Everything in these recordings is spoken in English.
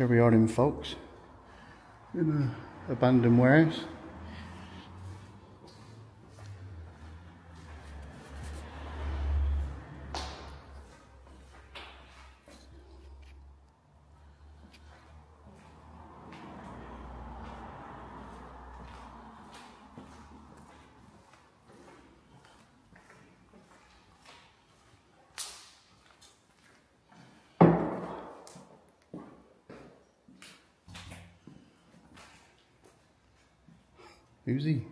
Here we are in Folks, in an abandoned warehouse. Who's he?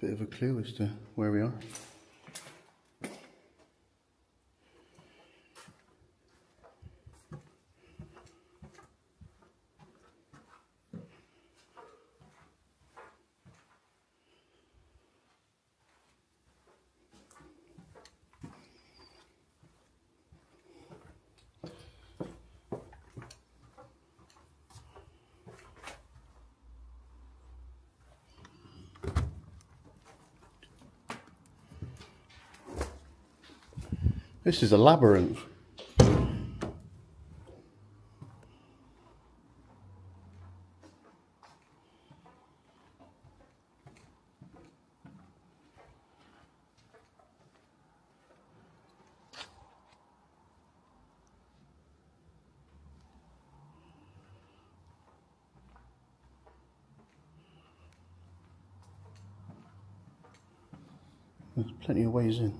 Bit of a clue as to where we are. This is a labyrinth. There's plenty of ways in.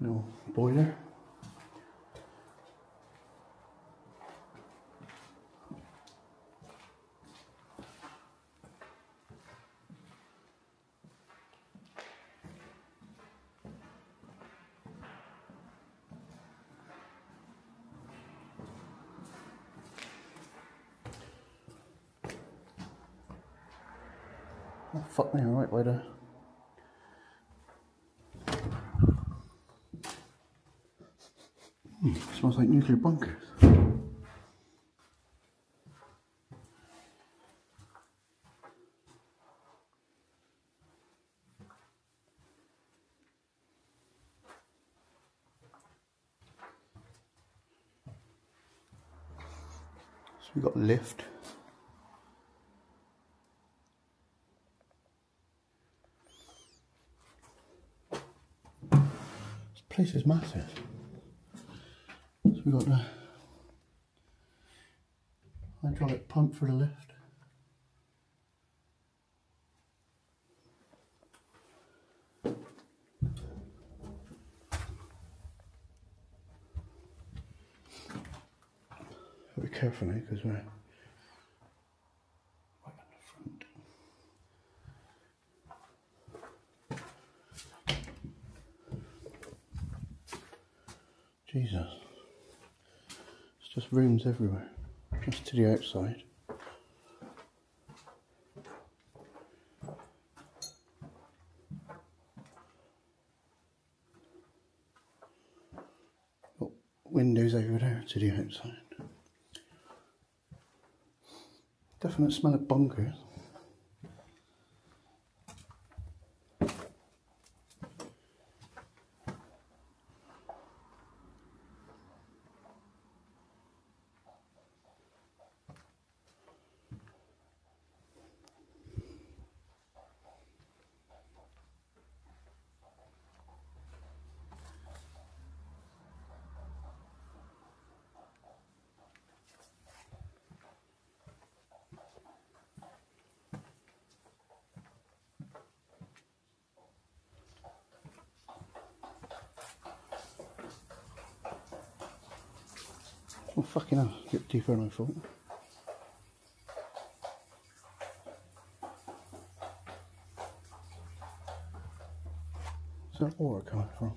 No boiler. Oh, fuck me, right way to. Smells like nuclear bunkers. So we got a lift. This place is massive. We've got the hydraulic pump for the lift. Be careful, mate, because we're right on the front. Jesus. Just rooms everywhere, just to the outside. Got windows over there to the outside. Definite smell of bunkers. Well, fucking hell, get deeper than I thought. Where's that aura coming from?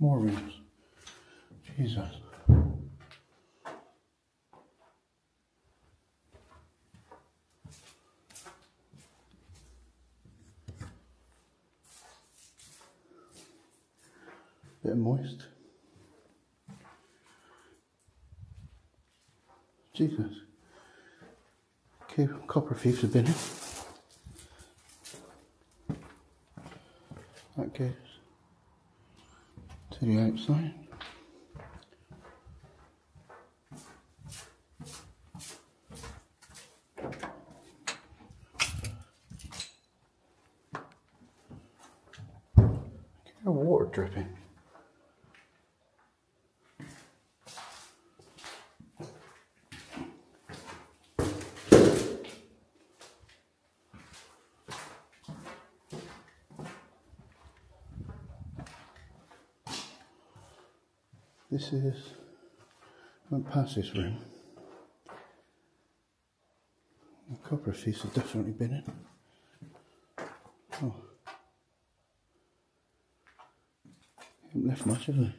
More rings. Jesus. Bit moist. Jesus. Okay, copper thieves have been in. That goes to the outside. Get water dripping. This is, I went past this room. The copper thieves have definitely been in. Oh. They haven't left much, have they?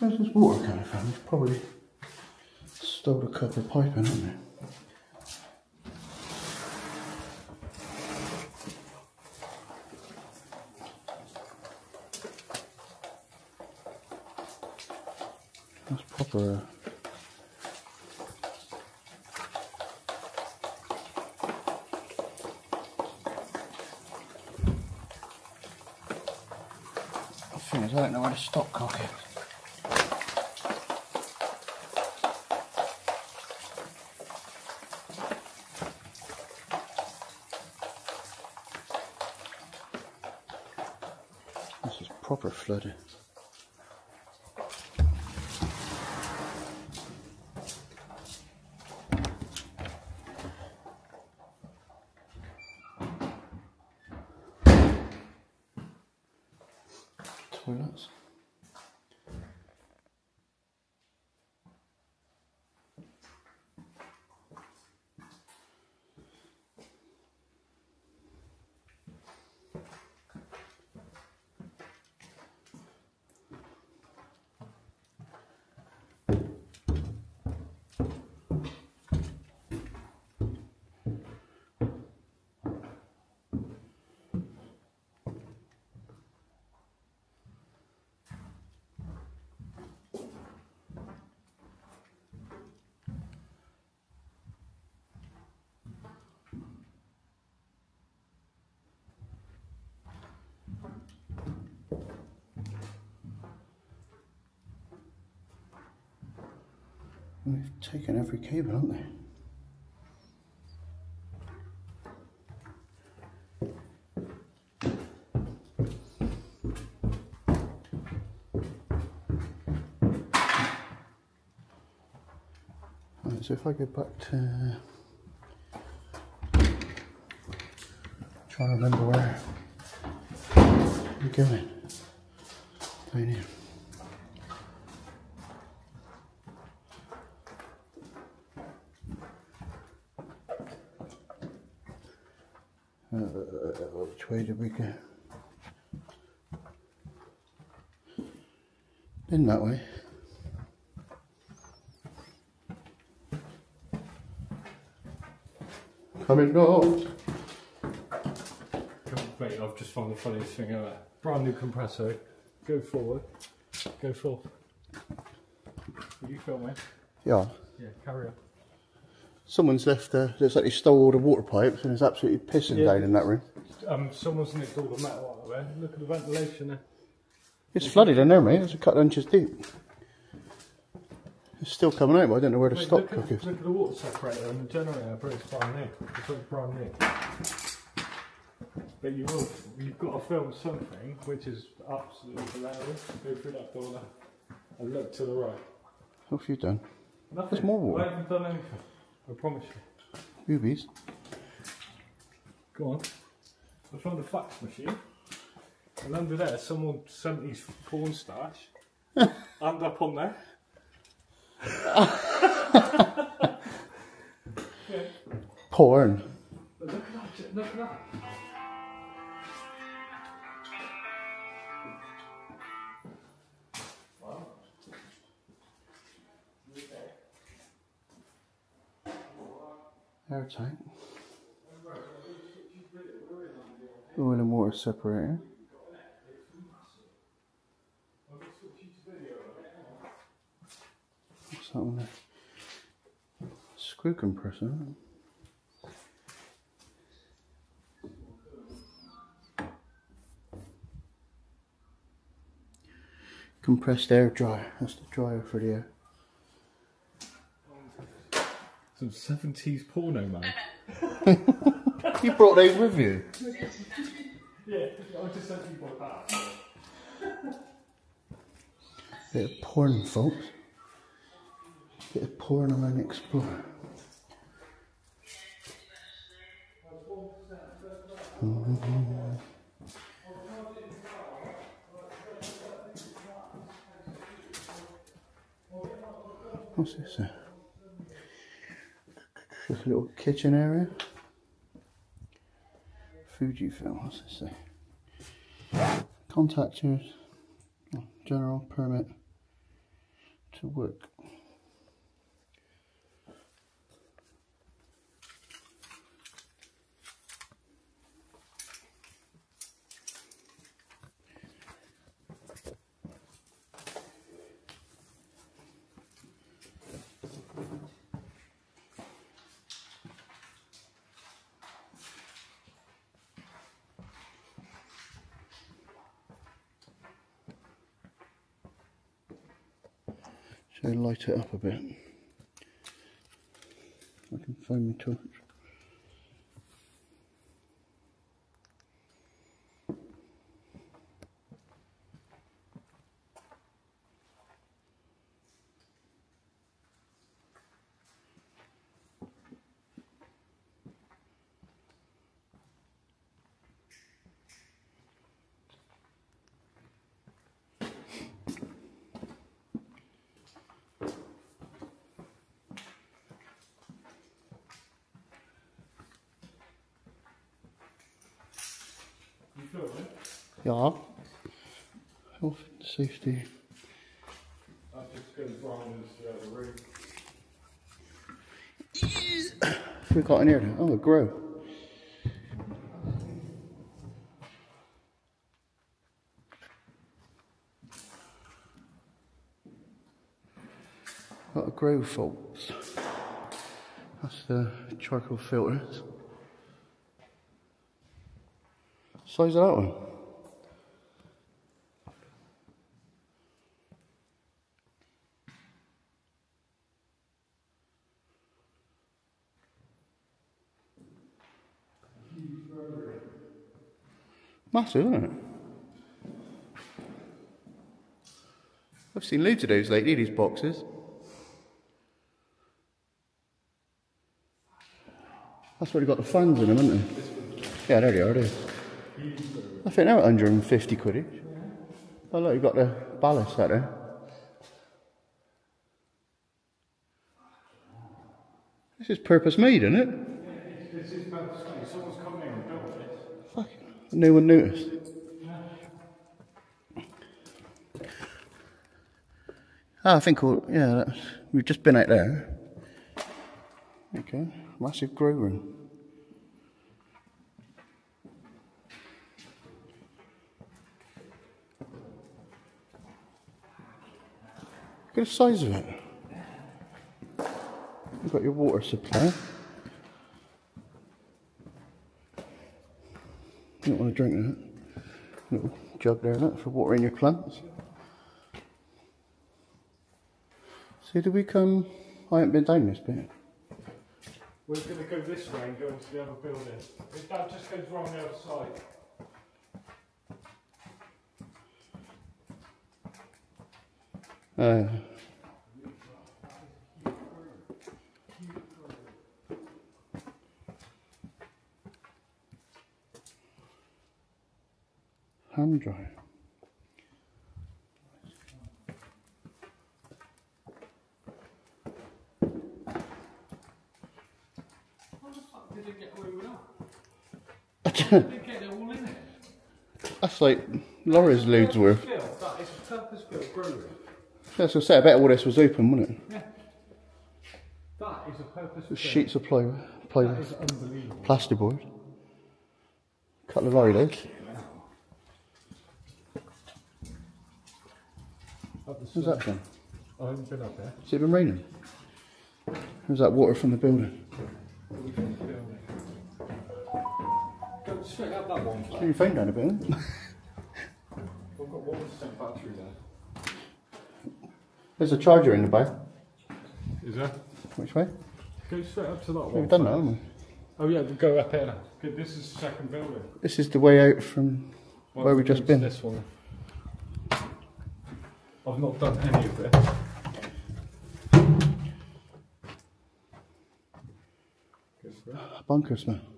Where's this water coming from? It's probably stole a copper pipe in, haven't they? That's proper. The thing is, I don't know where the stopcock is. Proper flooded. Toilets. They've taken every cable, haven't they? Right, so if I go back to trying to remember where we're going, down here. Which way did we go? In that way. Coming north. Wait, I've just found the funniest thing ever. Brand new compressor. Go forward. Go forth. Will you film it? Yeah. Yeah, carry on. Someone's left, looks like they stole all the water pipes and is absolutely pissing down in that room. Someone's nicked all the metal out of there. Look at the ventilation there. It's flooded in there, mate. It's a couple of inches deep. It's still coming out, but I don't know where to stop cooking. Look at the water separator and the generator, but it's brand new. It's like brand new. But you will, you've got to film something, which is absolutely hilarious. Go through that door there and look to the right. What have you done? Nothing. There's more water. I haven't done anything. I promise you. Boobies. Go on. I found a fax machine. And under there, someone sent his cornstarch. And up on there. Yeah. Porn. Look at that, look at that. Wow. Airtight. Oh, and a water separator. That one, a screw compressor. Compressed air dryer. That's the dryer for the air. Some 70s porno, man. You brought those with you? Yeah, I just said you bought that. Bit of porn, folks. Bit of porn on an Explorer. Mm-hmm. What's this? Just a little kitchen area. Fujifilm. What's this say? Contactors. General permit to work. So light it up a bit. I can find my torch. Yeah. Health and safety. That just goes wrong into the other room. What have we got in here? Oh, a grow. Got a grow, folks. That's the charcoal filters. Size of that one. Massive, isn't it? I've seen loads of those lately, these boxes. That's where they got the fans in them, isn't it? Yeah, there they are, they. I think they're 150 quid each. Oh look, you've got the ballast out there. This is purpose made, isn't it? This is purpose made. Someone's come here and built this. Fucking no one noticed. Ah, I think all, yeah, that's, we've just been out there. Okay, massive grow room. Look at the size of it. You've got your water supply. You don't want to drink that. Little jug there, look, for watering your plants. So did we come? I haven't been down this bit. We're going to go this way and go into the other building. If that just goes wrong the other side. Hand drive. How the fuck did it get away with that? How did it get it all in it? That's like Laura's loads worth. That is a purpose-built brewery. Yeah, so I bet all this was open, wouldn't it? Yeah. That is a purpose. Sheets of plywood, plasterboard, a couple of eyelids. What's that from? I haven't been up there. Has it been raining? Where's that water from the building? Go straight up that one. Turn your phone down a bit. We've got 1% battery there. There's a charger in the back. Is there? Which way? Go straight up to that one. We've done that, haven't we? Oh yeah, we'll go up here. Okay, this is the second building. This is the way out from where we've just been. This one. I've not done any of it. Bunkers, man. I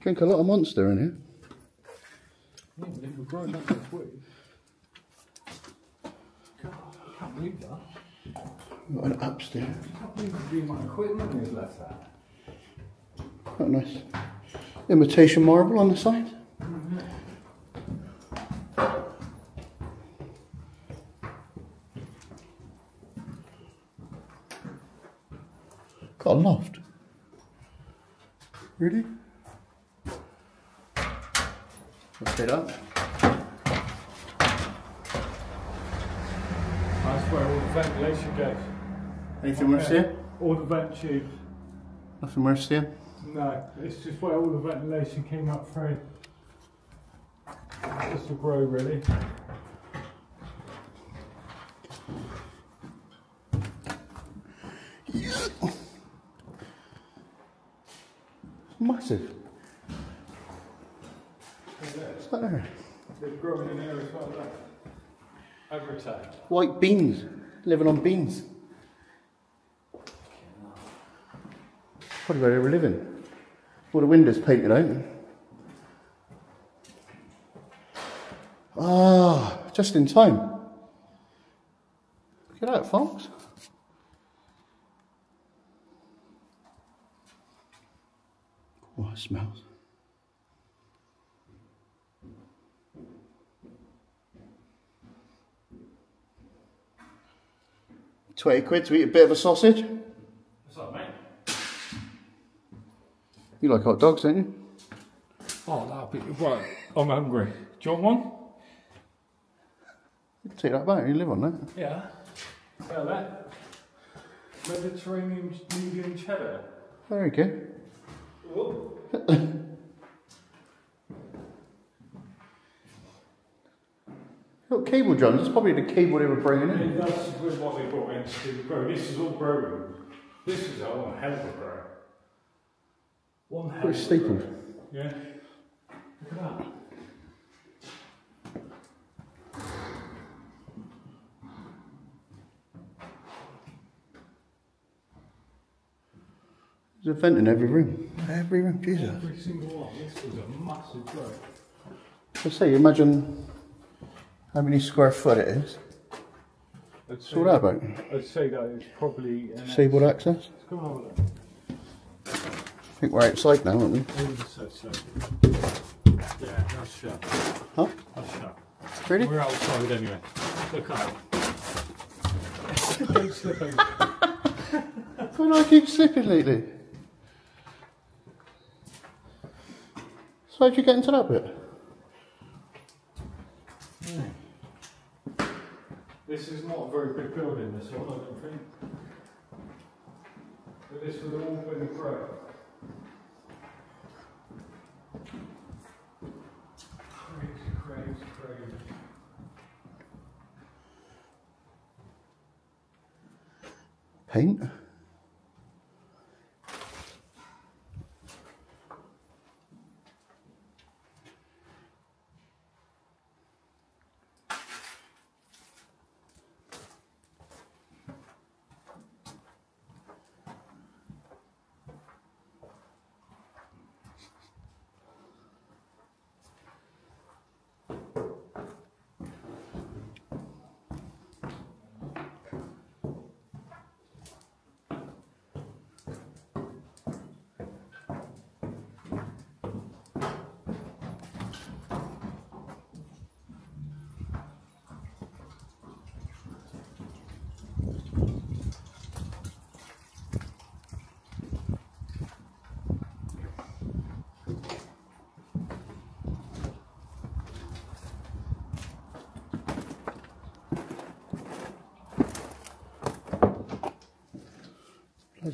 drink a lot of Monster in here. Yeah, but if we're growing up this way. God, I can't believe that. Got an upstairs. I can't believe the amount of equipment we've left there. Quite nice. Imitation marble on the side. Mm-hmm. Got a loft. Really? It up. That's where all the ventilation goes. Anything worth seeing? All the vent tubes. Nothing worth seeing? No, it's just where all the ventilation came up through. It's just a grow, really. It's massive. There. They're growing in here as well, every time. White beans, living on beans. Probably where they were living. All the windows painted out. Ah, just in time. Look at that, folks. Oh, it smells. £20 to eat a bit of a sausage. What's up, mate? You like hot dogs, don't you? Oh, that'll be right. I'm hungry. Do you want one? You can take that back. You live on that. Yeah. Yeah, that Mediterranean medium cheddar. Very good. Got cable drums, that's probably the cable they were bringing in. Yeah, that's what they brought in to do the brew. This is all brewing. This is a one hell of a brew. One hell of a brew. Yeah. Look at that. There's a vent in every room. Every room, Jesus. Every single one. This was a massive brew. I say, imagine how many square foot it is. What's all that about? I'd say that it's probably disabled access. Let's go and have a look. I think we're outside now, aren't we? Yeah, that's shut. Huh? That's shut. Really? We're outside anyway. Look out. Don't slip over. Why do I keep slipping lately? So how'd you get into that bit? This is not a very big building, this one, I don't think. that this has all been approved. Crazy. Paint.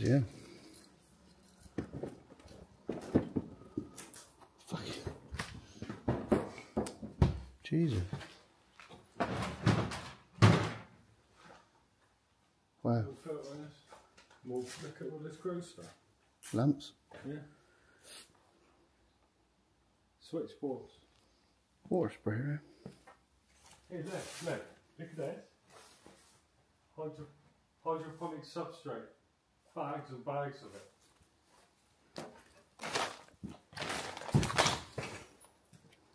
Yeah. Fuck. Jesus. Wow. More look at all this gross stuff. Lamps. Yeah. Switchboards. Water sprayer. Hey, look. Look at that. Hydroponic substrate. Bags and bags of it.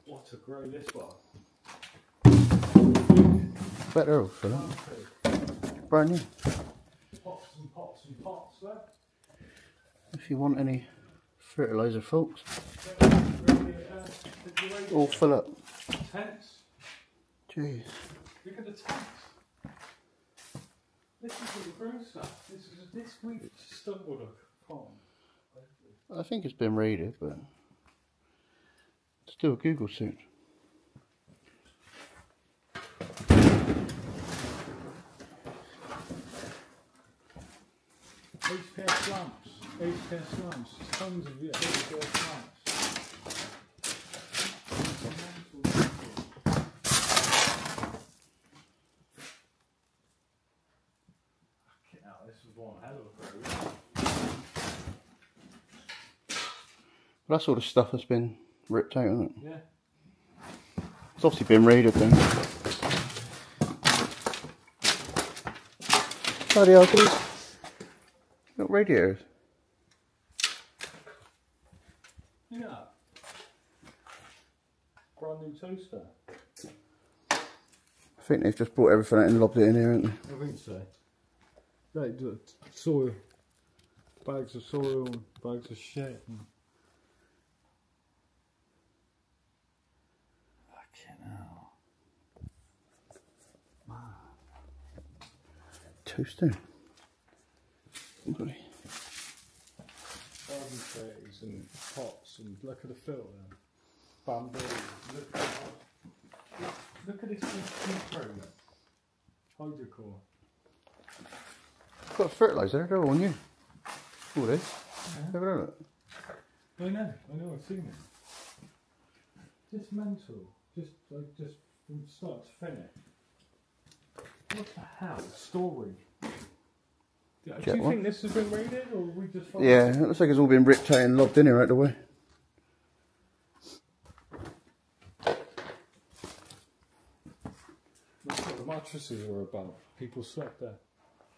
What a grey this one. Better off for that. Brand new. Pots and pots and pots there. If you want any fertiliser, folks, all fill up. Tents. Jeez. Look at the tents. This is the gross stuff. This we've stumbled upon. I think it's been raided, but let's do a Google search. HPS lamps. HPS lamps. Tons of HPS lamps. Well, that's all the stuff that's been ripped out, isn't it? Yeah. It's obviously been raided then. Bloody hell, these little radiators. Yeah. Brand new toaster. I think they've just brought everything out and lobbed it in here, haven't they? I think so. Like the soil, bags of soil, and bags of shit. And toaster. Bloody. Garden trays and pots and look at the filter. Bamboo. Look at this new program. Hydrocore. Got a fertiliser, they're all new. All this. Yeah. Never heard of it. I know, I've seen it. Just mental. Just from start to finish. What the hell? Storage. Do you think this has been raided, or we just? Yeah, it looks like it's all been ripped out and lobbed in here right away. That's what the mattresses were about. People slept there,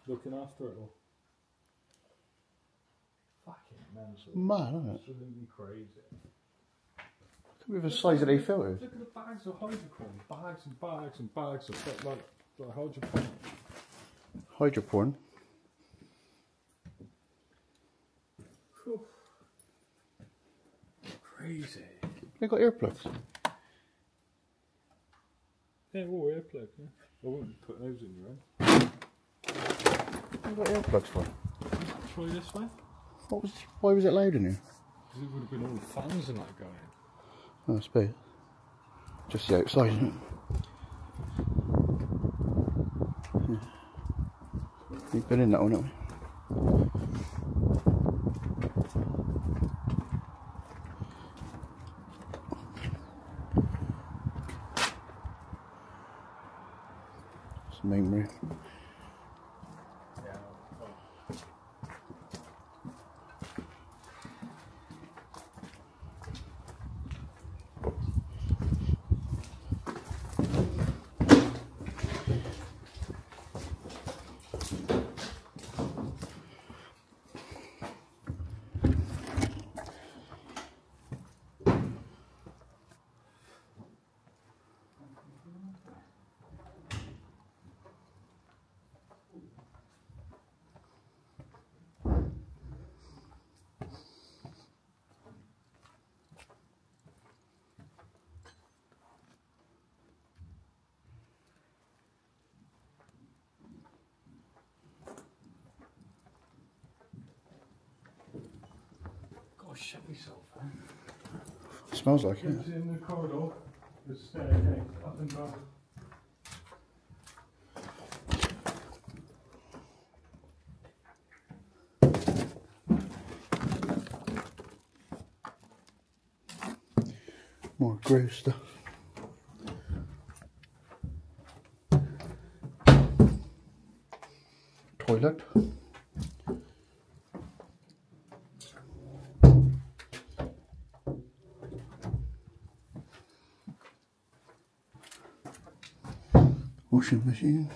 looking after it all. Fucking mental. Mad, isn't it? Absolutely crazy. Look at the size of these filters. Look at the bags of hydrocorn. Bags and bags and bags of stuff like. Like hydroporn. Hydroporn. Cool. Crazy. They got earplugs. Yeah, all earplugs. Yeah. I wouldn't put those in your own. They got earplugs for. Try this way. What was? Why was it loud in here? Because it would have been all the fans and that going. Oh, I suppose. Just the outside, isn't it? You've been in that one, haven't you? memory. Shit myself. It smells like it. It's in the corridor. The staircase up and down. More grey stuff. Toilet. Washing machine.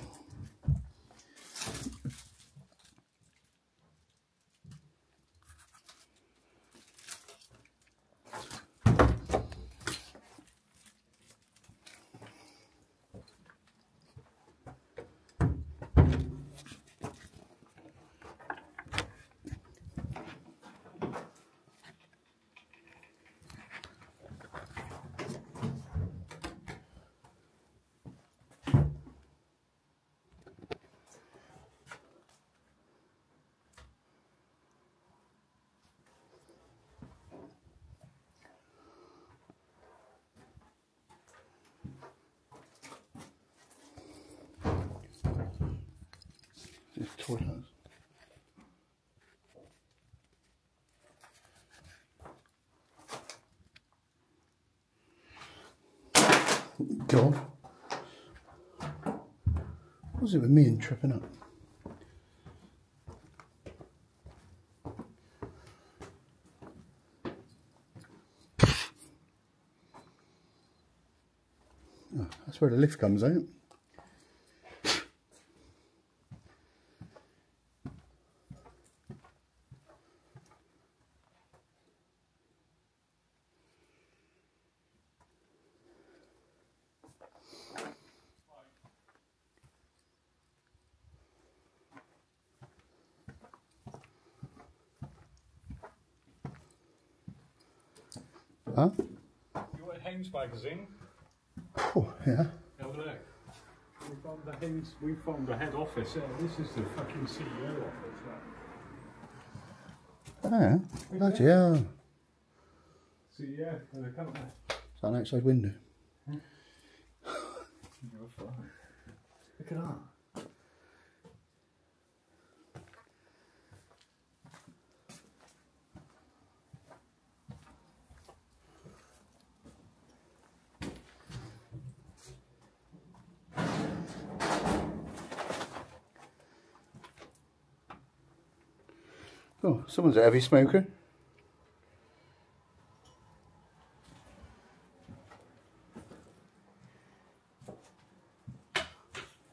God, what's it with me and tripping up? Oh, that's where the lift comes out. Huh? You were at Haynes magazine? Oh, yeah. Have a look. We found the head office. This is the fucking CEO office. Right? Oh, bloody hell. CEO for the company. It's an outside window. Huh? You're fine. Look at that. Oh, someone's a heavy smoker.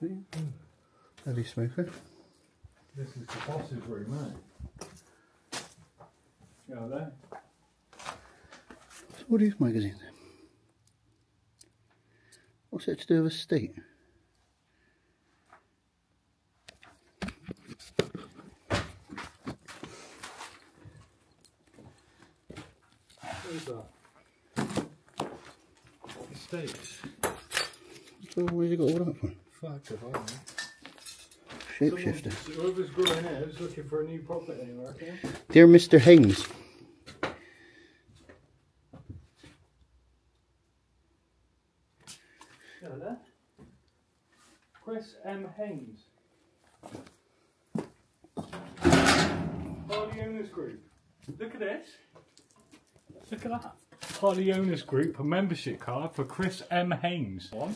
See? Heavy smoker. This is the boss's room, eh? Go out there. So what is magazine then? What's it to do with estate? Estates. So where's you got all that for? Fuck if I know. Shapeshifter. Whoever's growing it is looking for a new property anywhere, okay? Dear Mr. Haynes. Hello there. Chris M. Haynes. Harley Owners Group. Look at this. Look at that. Harley Owners Group, a membership card for Chris M. Haynes. One.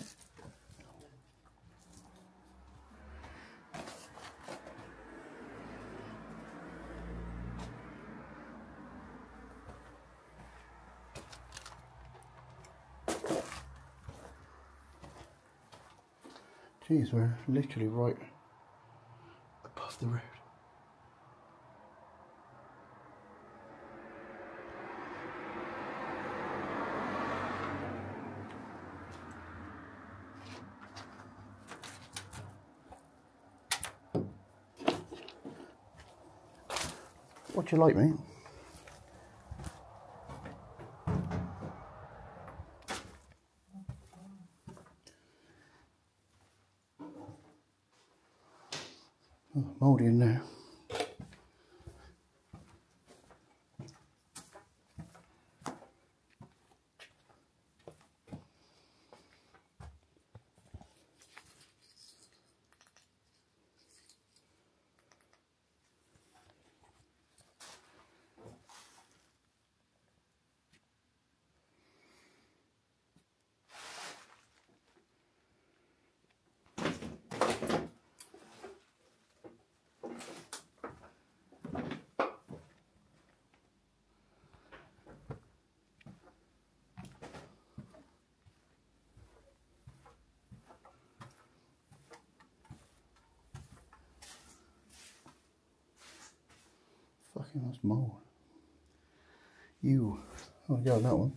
Jeez, we're literally right above the road. What do you like, mate? Oh, mouldy in there. Fucking that's mold. You. I want to go on that one.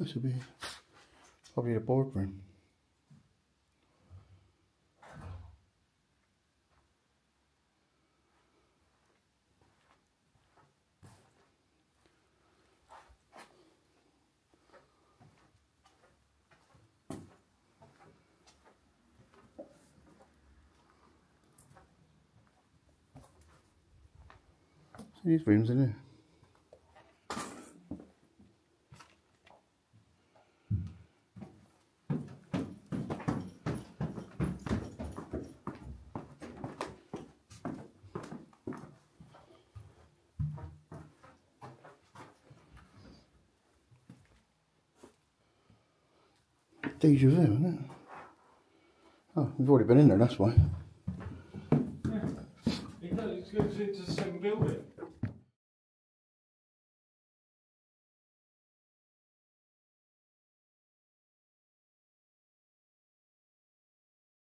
This would be probably the boardroom. See these rooms in there. Deja vu, isn't it? Oh, we've already been in there, that's why. Yeah. It goes into the same building.